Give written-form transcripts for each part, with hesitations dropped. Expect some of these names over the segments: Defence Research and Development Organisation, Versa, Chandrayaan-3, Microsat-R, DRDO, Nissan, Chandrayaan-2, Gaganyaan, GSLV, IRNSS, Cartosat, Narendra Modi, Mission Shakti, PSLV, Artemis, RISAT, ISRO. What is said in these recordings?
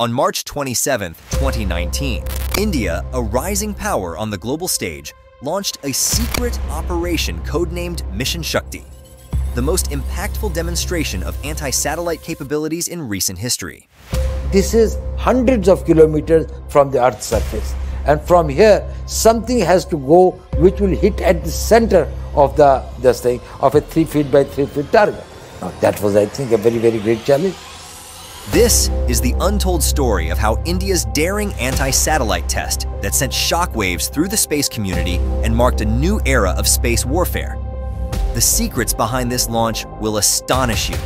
On March 27, 2019, India, a rising power on the global stage, launched a secret operation codenamed Mission Shakti, the most impactful demonstration of anti-satellite capabilities in recent history. This is hundreds of kilometers from the Earth's surface, and from here something has to go which will hit at the center of this thing, of a 3 feet by 3 feet target. Now that was, I think, a very, very great challenge. This is the untold story of how India's daring anti-satellite test that sent shockwaves through the space community and marked a new era of space warfare. The secrets behind this launch will astonish you,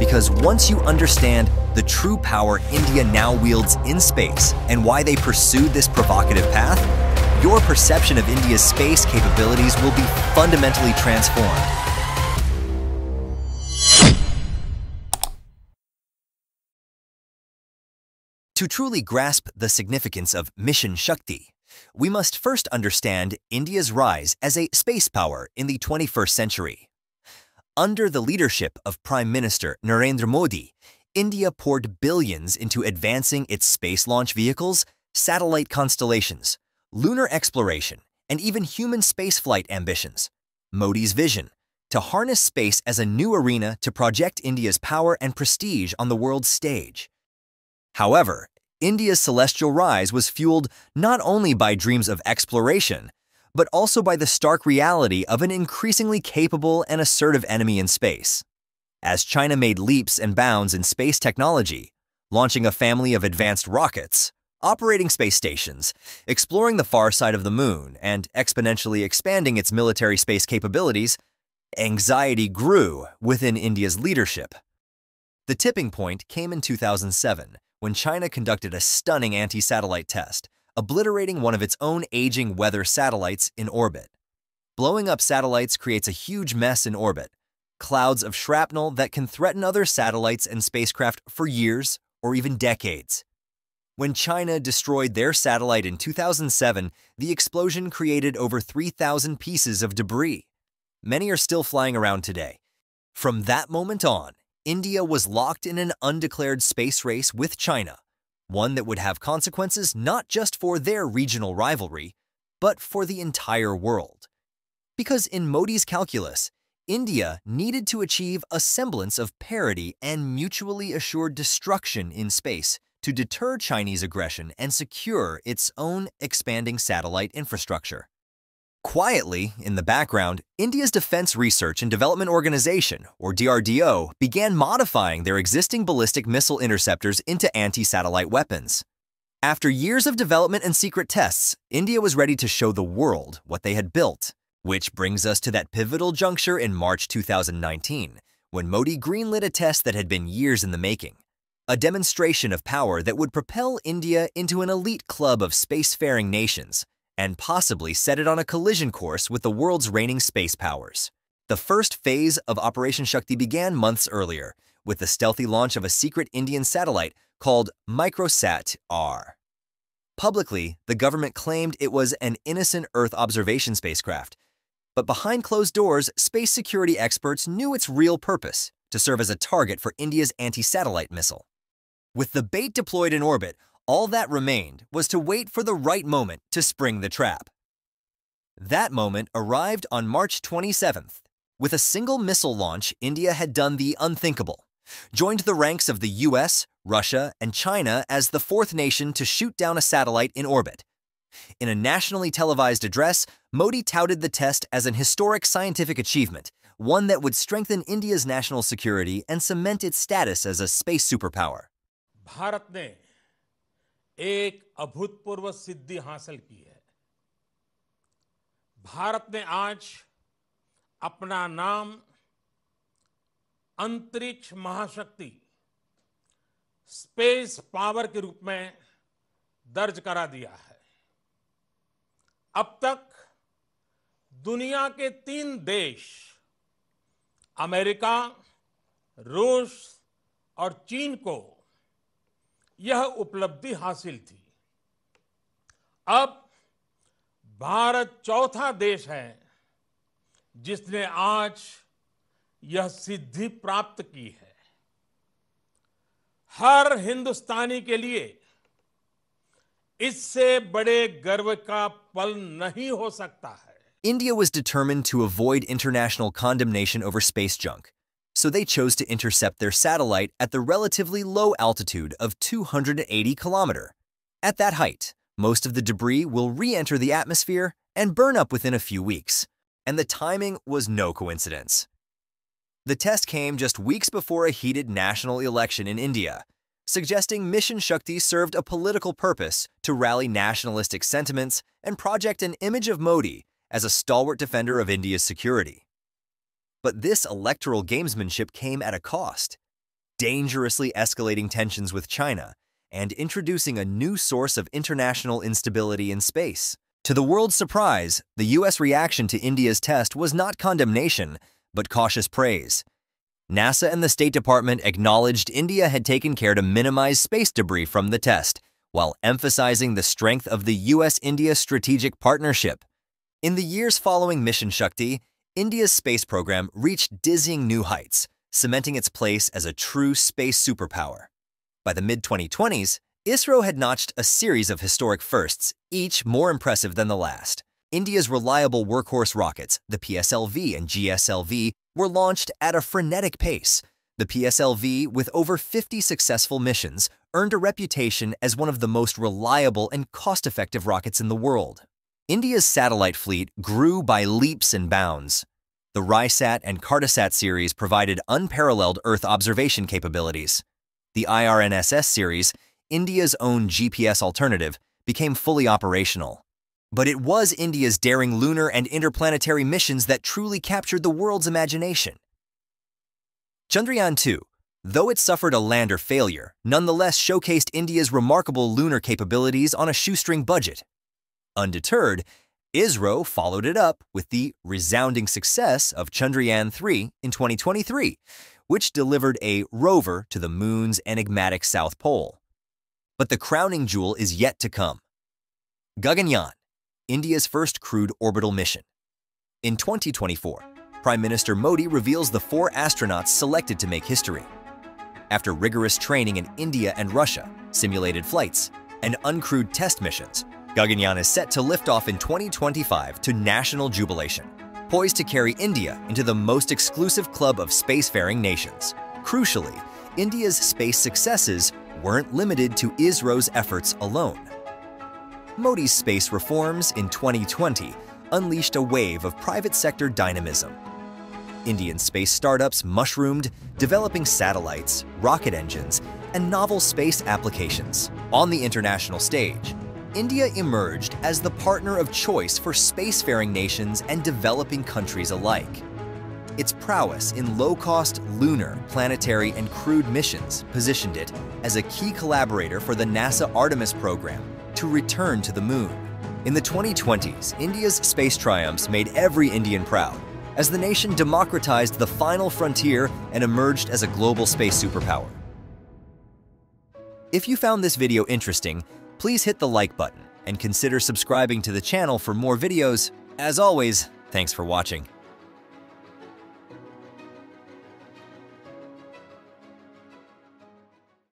because once you understand the true power India now wields in space and why they pursued this provocative path, your perception of India's space capabilities will be fundamentally transformed. To truly grasp the significance of Mission Shakti, we must first understand India's rise as a space power in the 21st century. Under the leadership of Prime Minister Narendra Modi, India poured billions into advancing its space launch vehicles, satellite constellations, lunar exploration, and even human spaceflight ambitions. Modi's vision, to harness space as a new arena to project India's power and prestige on the world stage. However, India's celestial rise was fueled not only by dreams of exploration, but also by the stark reality of an increasingly capable and assertive enemy in space. As China made leaps and bounds in space technology, launching a family of advanced rockets, operating space stations, exploring the far side of the moon, and exponentially expanding its military space capabilities, anxiety grew within India's leadership. The tipping point came in 2007. When China conducted a stunning anti-satellite test, obliterating one of its own aging weather satellites in orbit. Blowing up satellites creates a huge mess in orbit, clouds of shrapnel that can threaten other satellites and spacecraft for years or even decades. When China destroyed their satellite in 2007, the explosion created over 3,000 pieces of debris. Many are still flying around today. From that moment on, India was locked in an undeclared space race with China, one that would have consequences not just for their regional rivalry, but for the entire world. Because in Modi's calculus, India needed to achieve a semblance of parity and mutually assured destruction in space to deter Chinese aggression and secure its own expanding satellite infrastructure. Quietly, in the background, India's Defense Research and Development Organization, or DRDO, began modifying their existing ballistic missile interceptors into anti-satellite weapons. After years of development and secret tests, India was ready to show the world what they had built, which brings us to that pivotal juncture in March 2019, when Modi greenlit a test that had been years in the making, a demonstration of power that would propel India into an elite club of spacefaring nations, and possibly set it on a collision course with the world's reigning space powers. The first phase of Operation Shakti began months earlier, with the stealthy launch of a secret Indian satellite called Microsat-R. Publicly, the government claimed it was an innocent Earth observation spacecraft, but behind closed doors, space security experts knew its real purpose, to serve as a target for India's anti-satellite missile. With the bait deployed in orbit, all that remained was to wait for the right moment to spring the trap. That moment arrived on March 27th. With a single missile launch, India had done the unthinkable, joined the ranks of the US, Russia, and China as the fourth nation to shoot down a satellite in orbit. In a nationally televised address, Modi touted the test as an historic scientific achievement, one that would strengthen India's national security and cement its status as a space superpower. Bharat ne एक अभूतपूर्व सिद्धि हासिल की है। भारत ने आज अपना नाम अंतरिक्ष महाशक्ति, स्पेस पावर के रूप में दर्ज करा दिया है। अब तक दुनिया के 3 देश, अमेरिका, रूस और चीन को यह उपलब्धि हासिल थी। अब भारत चौथा देश है जिसने आज यह सिद्धि प्राप्त की है। हर हिंदुस्तानी के लिए इससे बड़े गर्व का पल नहीं हो सकता है। India was determined to avoid international condemnation over space junk, so they chose to intercept their satellite at the relatively low altitude of 280 km. At that height, most of the debris will re-enter the atmosphere and burn up within a few weeks, and the timing was no coincidence. The test came just weeks before a heated national election in India, suggesting Mission Shakti served a political purpose to rally nationalistic sentiments and project an image of Modi as a stalwart defender of India's security. But this electoral gamesmanship came at a cost, dangerously escalating tensions with China and introducing a new source of international instability in space. To the world's surprise, the US reaction to India's test was not condemnation, but cautious praise. NASA and the State Department acknowledged India had taken care to minimize space debris from the test, while emphasizing the strength of the US-India strategic partnership. In the years following Mission Shakti, India's space program reached dizzying new heights, cementing its place as a true space superpower. By the mid-2020s, ISRO had notched a series of historic firsts, each more impressive than the last. India's reliable workhorse rockets, the PSLV and GSLV, were launched at a frenetic pace. The PSLV, with over 50 successful missions, earned a reputation as one of the most reliable and cost-effective rockets in the world. India's satellite fleet grew by leaps and bounds. The RISAT and Cartosat series provided unparalleled Earth observation capabilities. The IRNSS series, India's own GPS alternative, became fully operational. But it was India's daring lunar and interplanetary missions that truly captured the world's imagination. Chandrayaan-2, though it suffered a lander failure, nonetheless showcased India's remarkable lunar capabilities on a shoestring budget. Undeterred, ISRO followed it up with the resounding success of Chandrayaan-3 in 2023, which delivered a rover to the moon's enigmatic South Pole. But the crowning jewel is yet to come. Gaganyaan, India's first crewed orbital mission. In 2024, Prime Minister Modi reveals the 4 astronauts selected to make history. After rigorous training in India and Russia, simulated flights, and uncrewed test missions, Gaganyaan is set to lift off in 2025 to national jubilation, poised to carry India into the most exclusive club of spacefaring nations. Crucially, India's space successes weren't limited to ISRO's efforts alone. Modi's space reforms in 2020 unleashed a wave of private sector dynamism. Indian space startups mushroomed, developing satellites, rocket engines, and novel space applications. On the international stage, India emerged as the partner of choice for spacefaring nations and developing countries alike. Its prowess in low-cost lunar, planetary, and crewed missions positioned it as a key collaborator for the NASA Artemis program to return to the moon. In the 2020s, India's space triumphs made every Indian proud, as the nation democratized the final frontier and emerged as a global space superpower. If you found this video interesting, please hit the like button and consider subscribing to the channel for more videos. As always, thanks for watching.